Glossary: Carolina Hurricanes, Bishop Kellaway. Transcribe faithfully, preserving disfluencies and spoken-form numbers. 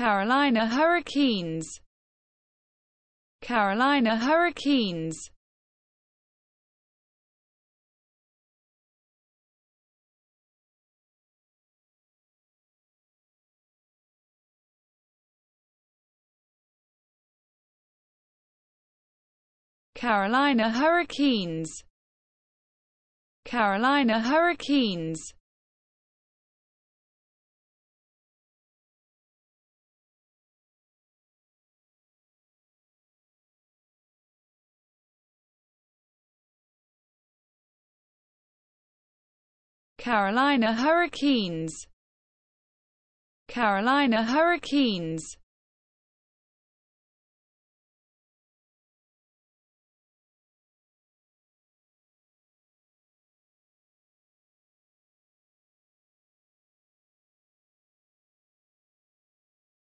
Carolina Hurricanes, Carolina Hurricanes. Carolina Hurricanes, Carolina Hurricanes. Carolina Hurricanes, Carolina Hurricanes.